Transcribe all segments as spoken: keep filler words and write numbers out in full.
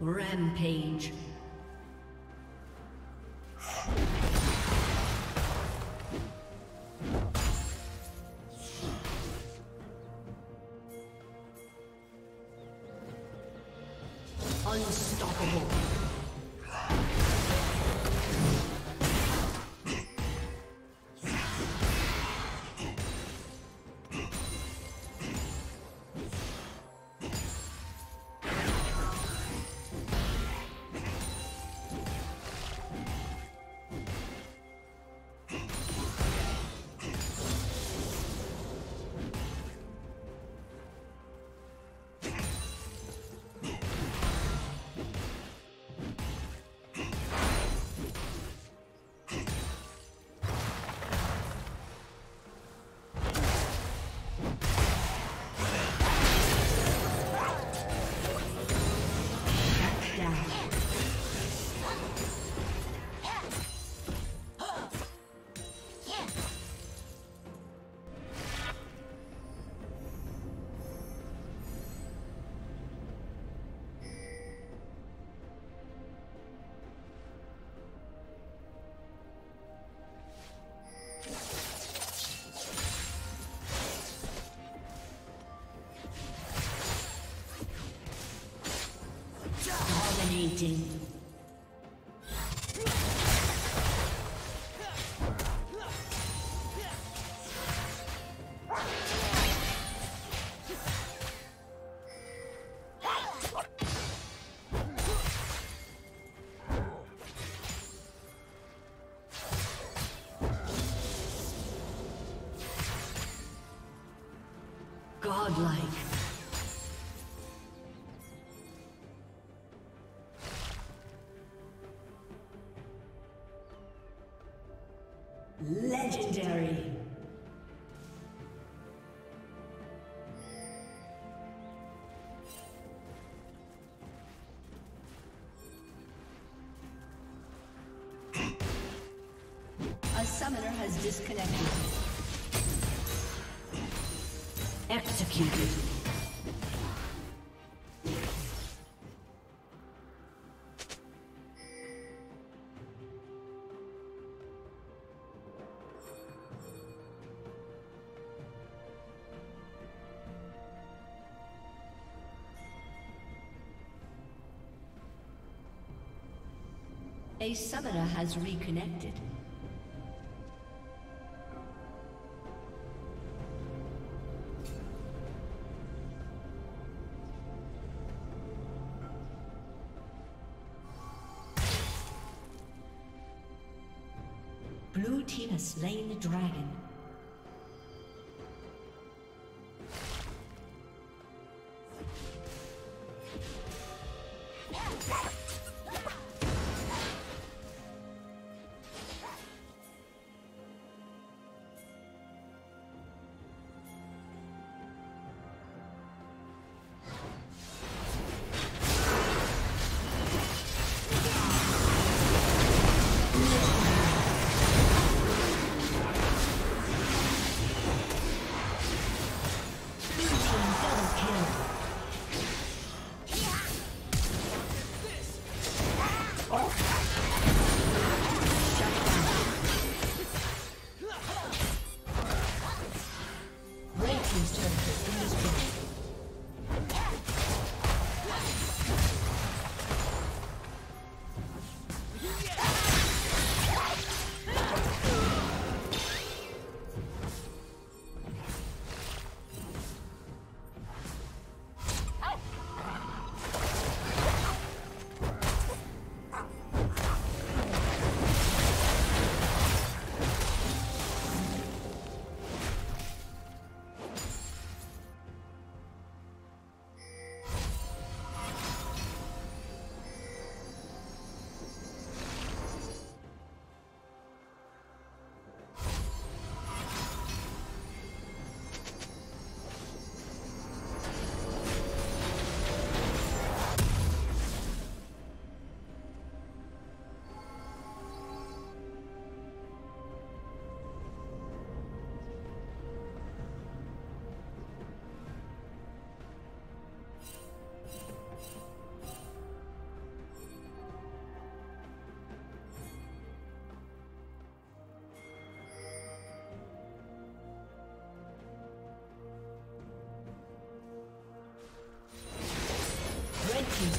Rampage. Unstoppable. Dominating. Godlike. Legendary. A summoner has disconnected. Executed. A summoner has reconnected. Blue team has slain the dragon. He's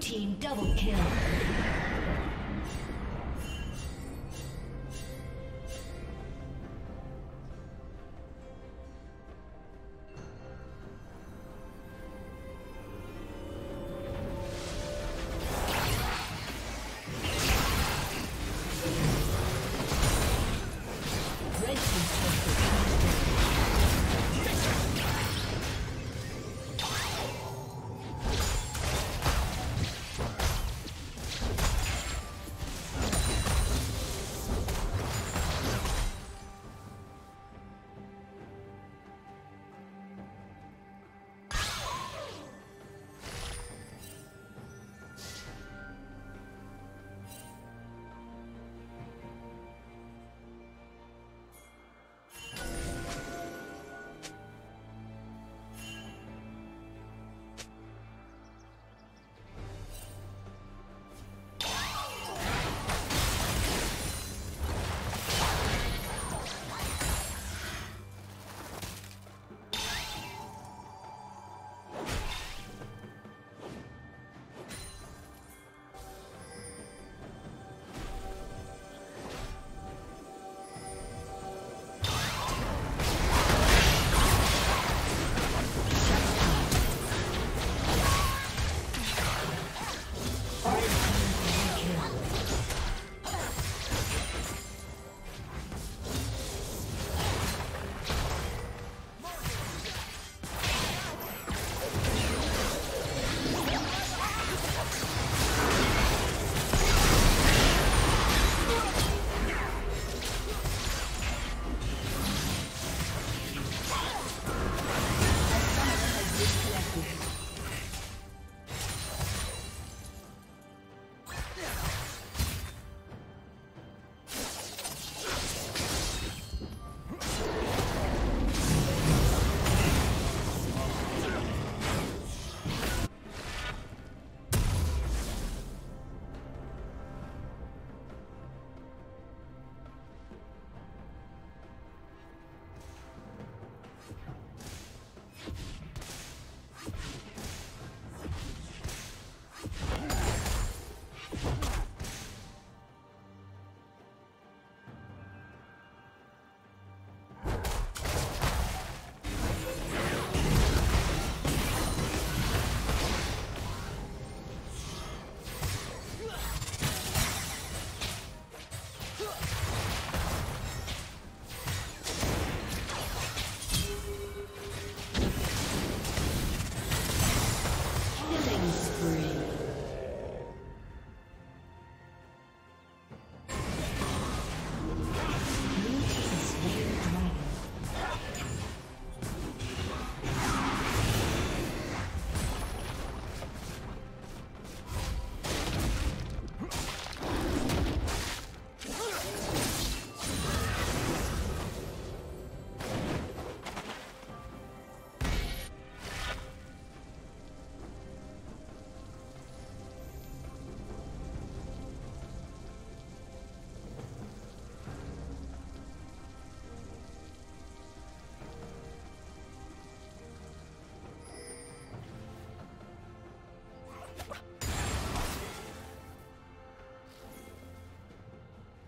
team double kill.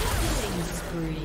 Killing spree.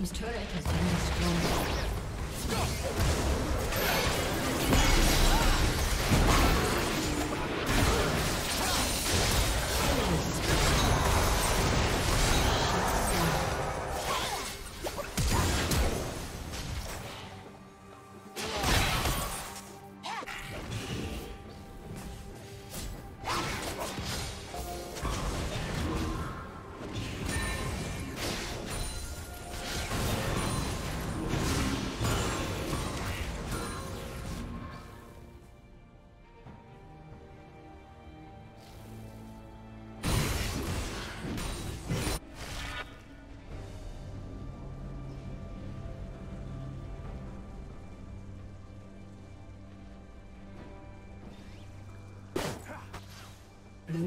Team's turret has been destroyed. Blue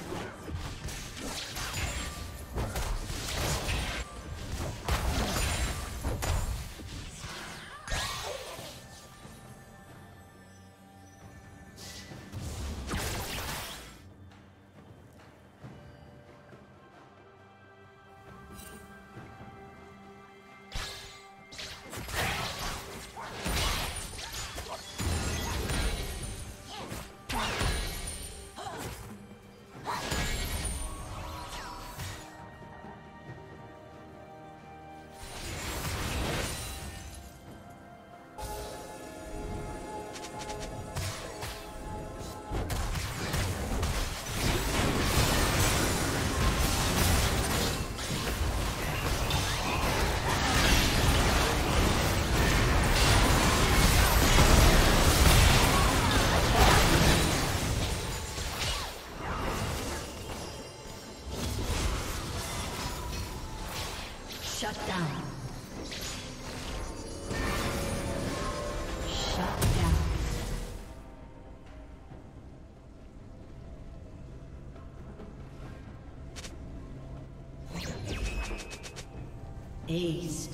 Shut down. Shut down. Aced.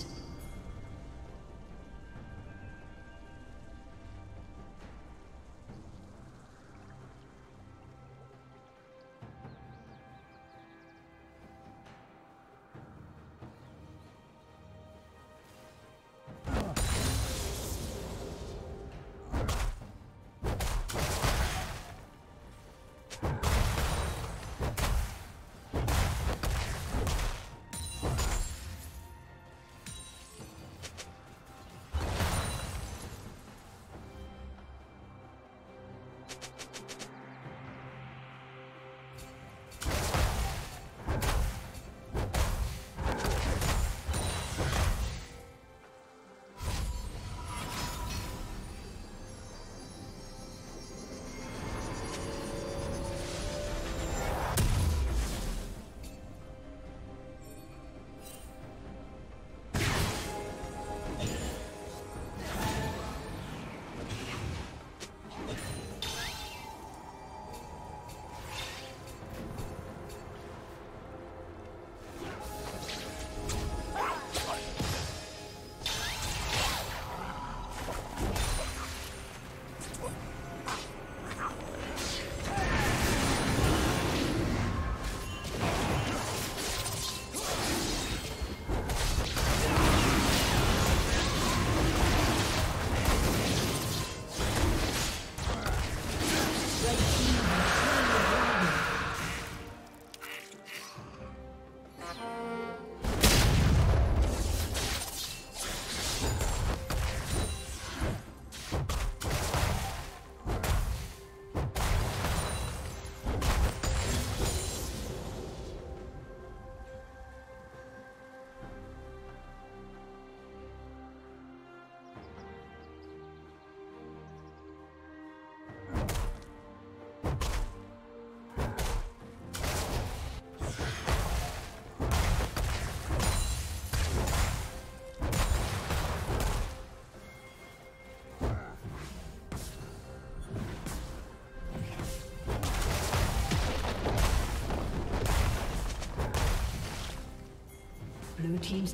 team's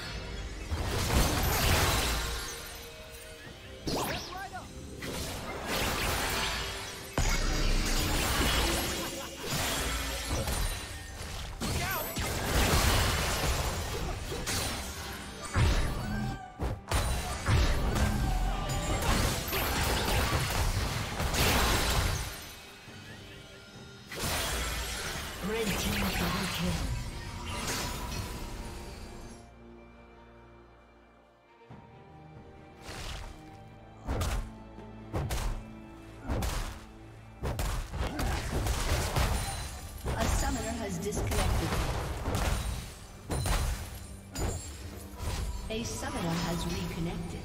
Disconnected. A summoner has reconnected.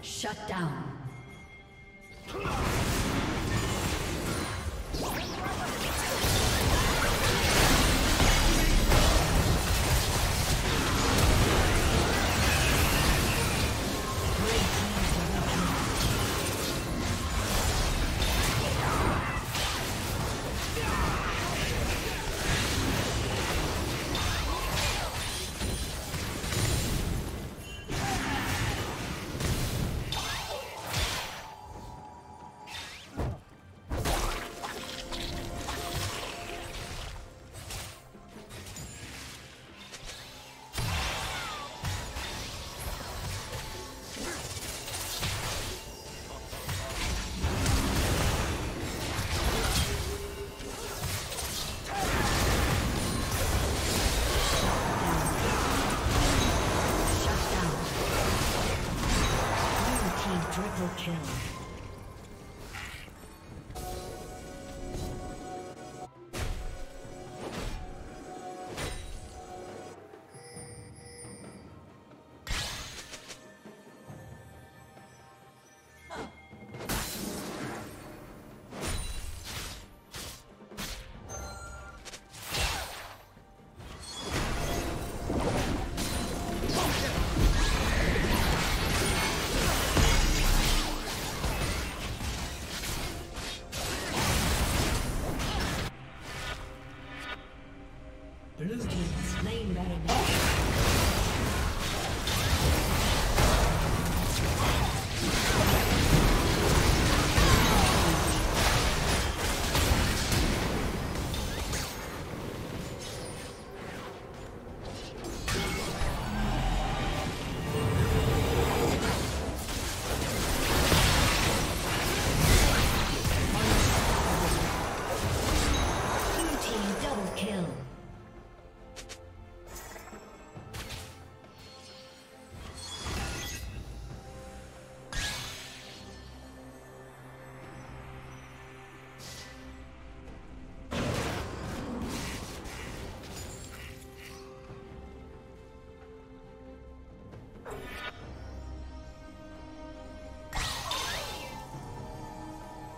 Shut down.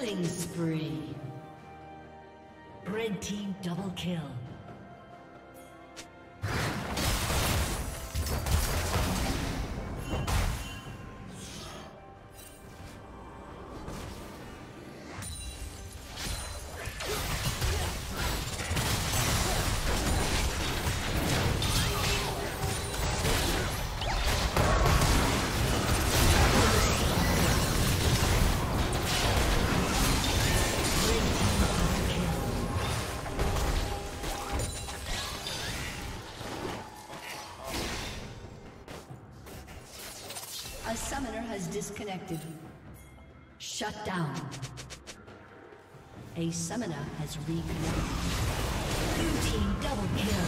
Killing spree. Red team double kill. A summoner has disconnected. Shut down. A summoner has reconnected. Blue team double kill.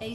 A